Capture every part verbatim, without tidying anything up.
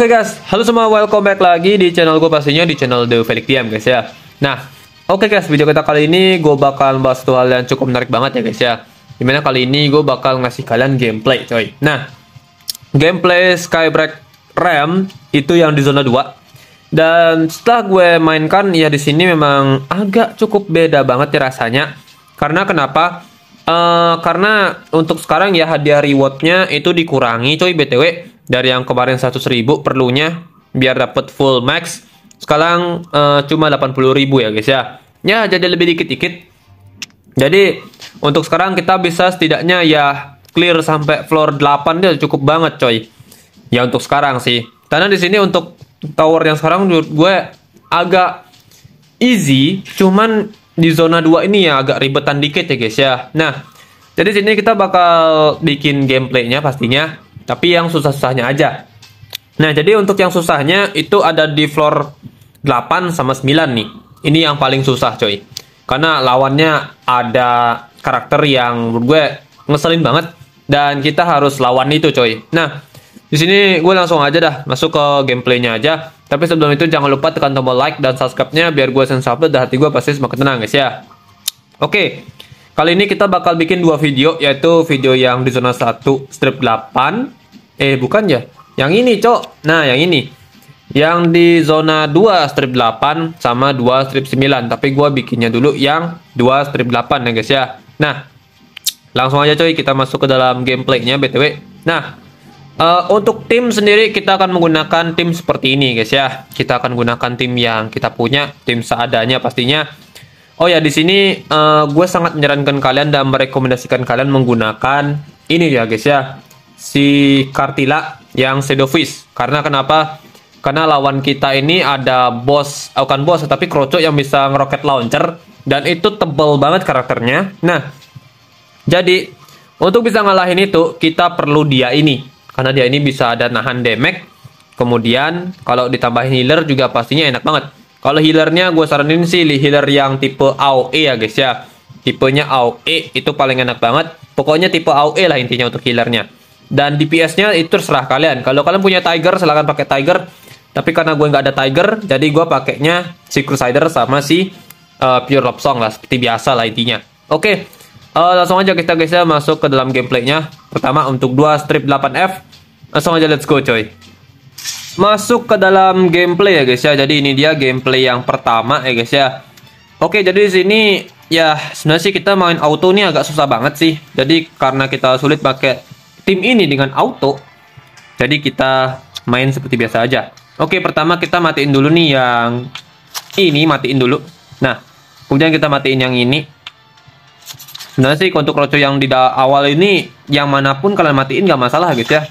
Oke okay guys, halo semua, welcome back lagi di channel gue, pastinya di channel The FelixTM guys ya. Nah, oke okay guys, video kita kali ini gue bakal bahas satu hal yang cukup menarik banget ya guys ya. Dimana kali ini gue bakal ngasih kalian gameplay coy. Nah, gameplay Skybreak Realm itu yang di zona dua. Dan setelah gue mainkan, ya di sini memang agak cukup beda banget ya rasanya. Karena kenapa? Uh, karena untuk sekarang ya hadiah rewardnya itu dikurangi coy B T W. Dari yang kemarin seratus ribu perlunya biar dapat full max, sekarang uh, cuma delapan puluh ribu ya guys ya. Ya jadi lebih dikit-dikit. Jadi untuk sekarang kita bisa setidaknya ya clear sampai floor delapan dia cukup banget coy. Ya untuk sekarang sih. Karena di sini untuk tower yang sekarang menurut gue agak easy, cuman di zona dua ini ya agak ribetan dikit ya guys ya. Nah, jadi sini kita bakal bikin gameplaynya pastinya. Tapi yang susah-susahnya aja. Nah, jadi untuk yang susahnya itu ada di floor delapan sama sembilan nih. Ini yang paling susah coy. Karena lawannya ada karakter yang menurut gue ngeselin banget. Dan kita harus lawan itu coy. Nah, di sini gue langsung aja dah masuk ke gameplaynya aja. Tapi sebelum itu jangan lupa tekan tombol like dan subscribe-nya. Biar gue sense upload dan hati gue pasti semakin tenang guys ya. Oke, kali ini kita bakal bikin dua video. Yaitu video yang di zona satu strip delapan. Eh bukan ya, yang ini cok. Nah yang ini, yang di zona dua strip delapan sama dua strip sembilan. Tapi gue bikinnya dulu yang dua strip delapan ya guys ya. Nah langsung aja coy kita masuk ke dalam gameplaynya B T W. Nah uh, untuk tim sendiri kita akan menggunakan tim seperti ini guys ya. Kita akan gunakan tim yang kita punya, tim seadanya pastinya. Oh ya di sini uh, gue sangat menyarankan kalian dan merekomendasikan kalian menggunakan ini ya guys ya. Si Kartila yang Sedovis. Karena kenapa? Karena lawan kita ini ada bos, oh, bukan bos tapi kroco yang bisa ngeroket launcher. Dan itu tebal banget karakternya. Nah, jadi untuk bisa ngalahin itu kita perlu dia ini. Karena dia ini bisa ada nahan damage. Kemudian kalau ditambahin healer juga pastinya enak banget. Kalau healernya gue saranin sih healer yang tipe A O E ya guys ya. Tipenya A O E itu paling enak banget. Pokoknya tipe A O E lah intinya untuk healernya. Dan D P S-nya itu terserah kalian. Kalau kalian punya Tiger, silahkan pakai Tiger. Tapi karena gue nggak ada Tiger, jadi gue pakainya si Crusader sama si uh, Pure Lob Song lah. Seperti biasa lah intinya. Oke, uh, langsung aja kita guys ya masuk ke dalam gameplaynya. Pertama untuk dua strip delapan F. Langsung aja let's go coy. Masuk ke dalam gameplay ya guys ya. Jadi ini dia gameplay yang pertama ya guys ya. Oke, jadi di sini ya sebenarnya sih kita main auto nih agak susah banget sih. Jadi karena kita sulit pakai tim ini dengan auto, jadi kita main seperti biasa aja. Oke, pertama kita matiin dulu nih yang ini, matiin dulu. Nah, kemudian kita matiin yang ini. Sebenarnya sih untuk kroco yang di awal ini, yang manapun kalian matiin nggak masalah guys ya.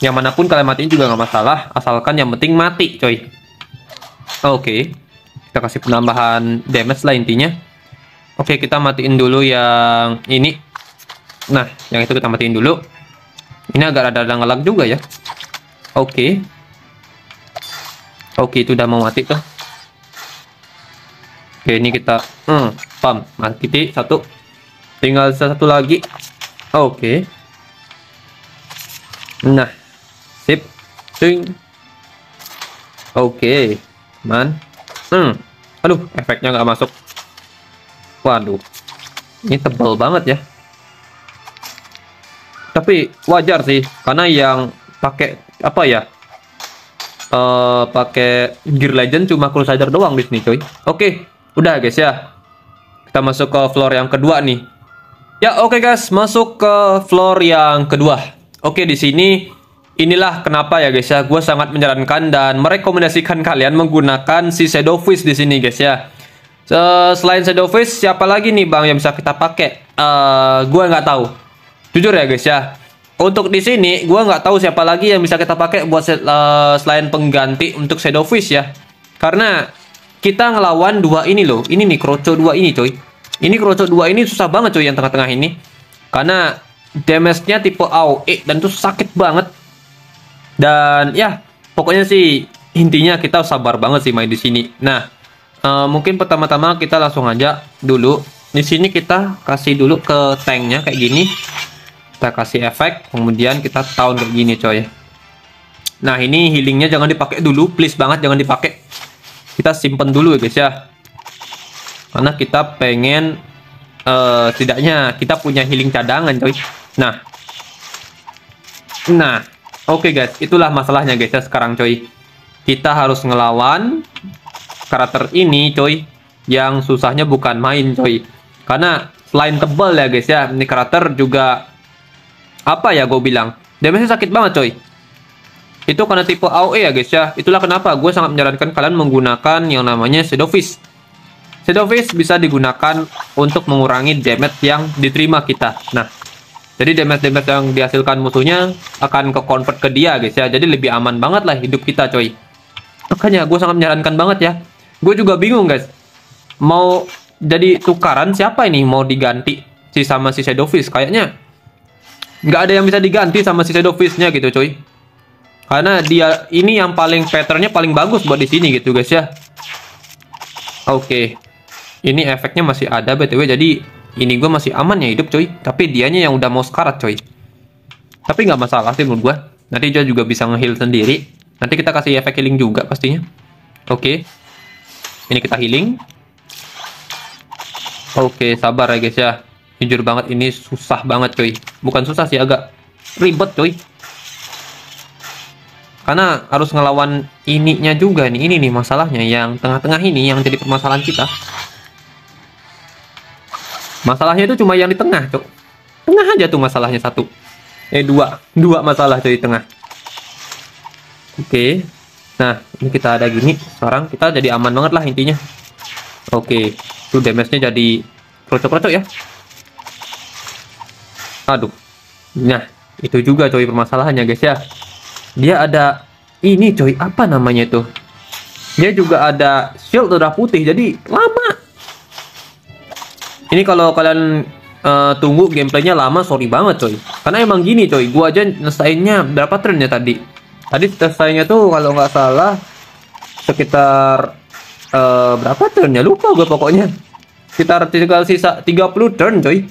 Yang manapun kalian matiin juga nggak masalah, asalkan yang penting mati coy. Oke, kita kasih penambahan damage lah intinya. Oke, kita matiin dulu yang ini. Nah, yang itu kita matiin dulu. Ini agak ada ngelag juga ya. Oke. Oke, itu udah mau mati tuh. Oke, ini kita hmm, pam, mati satu. Tinggal satu lagi. Oke. Nah. Sip. Ting. Oke. Man. Hmm. Aduh, efeknya nggak masuk. Waduh. Ini tebal banget ya. Tapi wajar sih karena yang pakai apa ya uh, pakai gear legend cuma Crusader doang di sini coy. Oke, udah guys ya, kita masuk ke floor yang kedua nih ya. Oke guys, masuk ke floor yang kedua. Oke, di sini inilah kenapa ya guys ya gue sangat menyarankan dan merekomendasikan kalian menggunakan si Shadowfish di sini guys ya. Selain Shadowfish siapa lagi nih bang yang bisa kita pakai? Uh, gue nggak tahu. Jujur ya guys ya, untuk di sini gue nggak tahu siapa lagi yang bisa kita pakai buat uh, selain pengganti untuk Shadowfish ya. Karena kita ngelawan dua ini loh, ini nih kroco dua ini coy. Ini kroco dua ini susah banget coy yang tengah-tengah ini. Karena damage-nya tipe A O E dan tuh sakit banget. Dan ya pokoknya sih intinya kita sabar banget sih main di sini. Nah uh, mungkin pertama-tama kita langsung aja dulu. Di sini kita kasih dulu ke tanknya kayak gini. Kita kasih efek, kemudian kita tahun kayak gini coy. Nah ini healingnya jangan dipakai dulu, please banget jangan dipakai. Kita simpen dulu ya guys ya, karena kita pengen uh, setidaknya kita punya healing cadangan coy. Nah, nah, oke okay guys, itulah masalahnya guys ya sekarang coy. Kita harus ngelawan karakter ini coy, yang susahnya bukan main coy. Karena selain tebal ya guys ya, ini karakter juga apa ya gue bilang, damage-nya sakit banget coy. Itu karena tipe A O E ya guys ya. Itulah kenapa gue sangat menyarankan kalian menggunakan yang namanya Sedovis. Sedovis bisa digunakan untuk mengurangi damage yang diterima kita. Nah, jadi damage-damage yang dihasilkan musuhnya akan ke-convert ke dia guys ya. Jadi lebih aman banget lah hidup kita coy. Makanya gue sangat menyarankan banget ya. Gue juga bingung guys, mau jadi tukaran siapa ini mau diganti si sama si Sedovis. Kayaknya nggak ada yang bisa diganti sama si Sedovisnya gitu coy. Karena dia ini yang paling patternnya paling bagus buat di sini gitu guys ya. Oke, okay. Ini efeknya masih ada btw, jadi ini gue masih aman ya hidup coy. Tapi dianya yang udah mau sekarat coy. Tapi nggak masalah sih menurut gue. Nanti dia juga bisa nge-heal sendiri. Nanti kita kasih efek healing juga pastinya. Oke, okay. Ini kita healing. Oke, okay, sabar ya guys ya. Jujur banget ini susah banget coy. Bukan susah sih, agak ribet coy. Karena harus ngelawan ininya juga nih. Ini nih masalahnya, yang tengah-tengah ini yang jadi permasalahan kita. Masalahnya itu cuma yang di tengah, cok. Tengah aja tuh masalahnya satu. Eh, dua. Dua masalah jadi tengah. Oke. Nah, ini kita ada gini. Sekarang kita jadi aman banget lah intinya. Oke. Itu damage-nya jadi kocok-kocok ya. Aduh. Nah, itu juga coy permasalahannya guys ya. Dia ada ini coy, apa namanya itu? Dia juga ada shield udah putih, jadi lama. Ini kalau kalian uh, tunggu gameplaynya lama, sorry banget coy. Karena emang gini coy, gua aja nyesainnya berapa turn ya tadi? Tadi selesainya tuh kalau nggak salah sekitar uh, berapa turn ya? Lupa gua pokoknya. Sekitar tinggal sisa tiga puluh turn coy.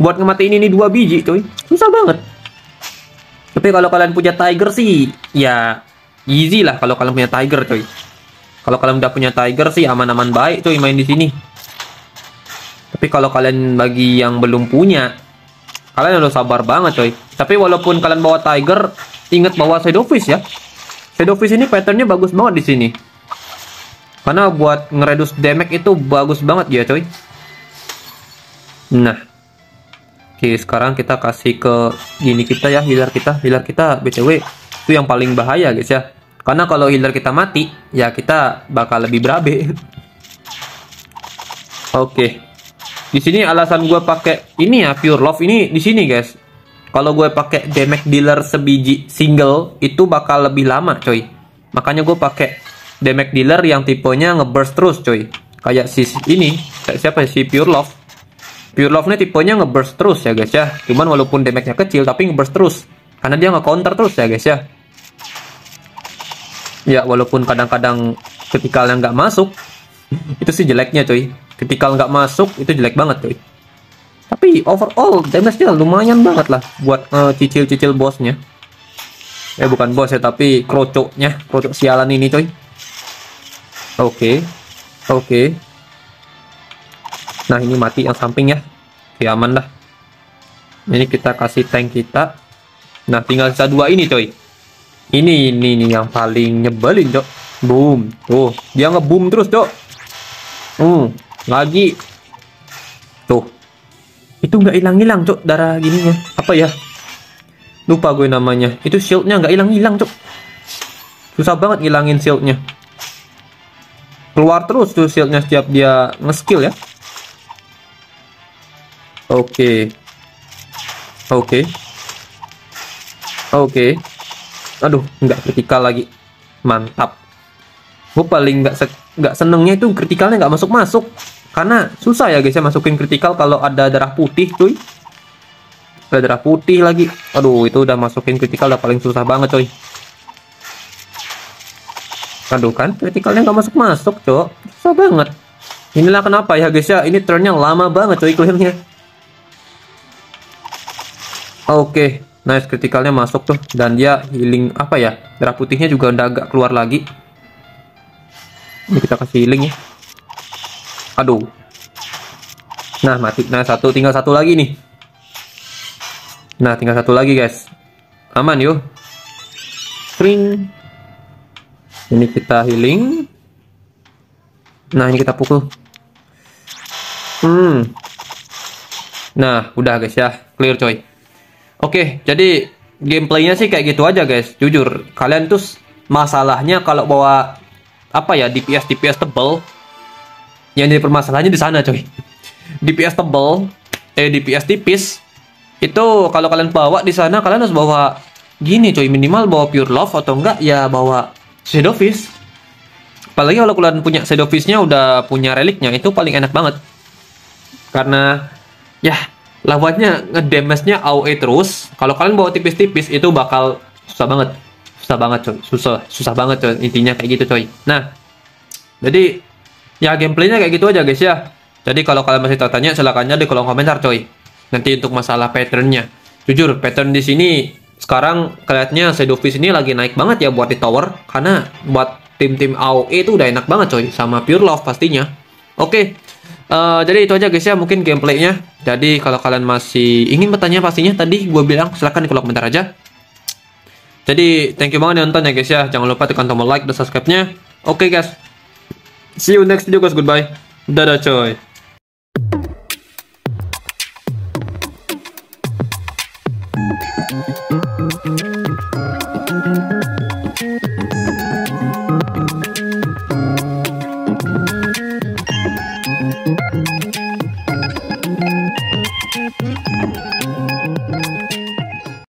Buat ngematiin ini dua biji coy, susah banget. Tapi kalau kalian punya Tiger sih, ya easy lah kalau kalian punya Tiger coy. Kalau kalian udah punya Tiger sih aman-aman baik coy main di sini. Tapi kalau kalian bagi yang belum punya, kalian harus sabar banget coy. Tapi walaupun kalian bawa Tiger, ingat bawa Sedovis ya. Sedovis ini patternnya bagus banget di sini. Karena buat ngereduce damage itu bagus banget dia coy. Nah. Oke, sekarang kita kasih ke gini kita ya, healer kita. Healer kita btw itu yang paling bahaya guys ya. Karena kalau healer kita mati, ya kita bakal lebih berabe. Oke. Di sini alasan gue pakai ini ya, Pure Love ini di sini guys. Kalau gue pakai damage dealer sebiji single itu bakal lebih lama coy. Makanya gue pakai damage dealer yang tipenya ngeburst terus coy. Kayak si ini, kayak siapa sih Pure Love? Pure Love ini tipenya ngeburst terus ya guys ya. Cuman walaupun damage-nya kecil tapi ngeburst terus. Karena dia nge-counter terus ya guys ya. Ya walaupun kadang-kadang critical-nya nggak masuk. Itu sih jeleknya coy. Critical nggak masuk itu jelek banget coy. Tapi overall damage-nya lumayan banget lah. Buat uh, cicil-cicil bosnya. Eh bukan bos ya, tapi krocoknya. Krocok sialan ini coy. Oke. Okay. Oke. Okay. Nah ini mati yang samping ya. Oke, aman dah. Ini kita kasih tank kita. Nah tinggal sisa dua ini coy. Ini ini, ini yang paling nyebelin cok. Boom. Tuh dia nge-boom terus cok. Hmm. Lagi. Tuh. Itu nggak hilang-hilang cok darah gininya. Apa ya? Lupa gue namanya. Itu shieldnya nggak hilang-hilang cok. Susah banget ngilangin shieldnya. Keluar terus tuh shieldnya setiap dia nge-skill ya. Oke, oke, oke. Aduh, nggak kritikal lagi. Mantap. Gue paling nggak nggak senengnya itu kritikalnya nggak masuk masuk. Karena susah ya guys ya masukin kritikal kalau ada darah putih, cuy. Ada darah putih lagi. Aduh, itu udah masukin kritikal udah paling susah banget, cuy. Aduh kan, kritikalnya nggak masuk masuk, cok. Susah banget. Inilah kenapa ya guys ya. Ini turnnya lama banget, cuy, clearnya. Oke, Nice, kritikalnya masuk tuh. Dan dia healing apa ya, darah putihnya juga udah agak keluar lagi. Ini kita kasih healing ya. Aduh. Nah, mati. Nah, satu, tinggal satu lagi nih. Nah, tinggal satu lagi guys. Aman yuk. Spring. Ini kita healing. Nah, ini kita pukul. Hmm. Nah, udah guys ya. Clear coy. Oke, jadi gameplaynya sih kayak gitu aja guys. Jujur, kalian tuh masalahnya kalau bawa apa ya, D P S D P S tebel. Yang jadi permasalahannya di sana coy. D P S tebel, eh D P S tipis. Itu kalau kalian bawa di sana, kalian harus bawa gini coy, minimal bawa Pure Love atau enggak ya bawa Sedovis. Apalagi kalau kalian punya Sedovisnya udah punya reliknya, itu paling enak banget. Karena ya lawannya ngedamage-nya A O E terus. Kalau kalian bawa tipis-tipis itu bakal susah banget. Susah banget coy. Susah susah banget coy. Intinya kayak gitu coy. Nah, jadi ya gameplaynya kayak gitu aja guys ya. Jadi kalau kalian masih tertanya, silahkan aja di kolom komentar coy. Nanti untuk masalah patternnya, jujur pattern di sini sekarang kelihatannya Sedovis ini lagi naik banget ya buat di tower. Karena buat tim-tim A O E itu udah enak banget coy. Sama Pure Love pastinya. Oke. Uh, jadi itu aja guys ya mungkin gameplaynya. Jadi kalau kalian masih ingin bertanya pastinya tadi gue bilang, silahkan di kolom komentar aja. Jadi thank you banget yang nonton ya guys ya. Jangan lupa tekan tombol like dan subscribe-nya. Oke okay, guys. See you next video guys. Goodbye. Dadah coy.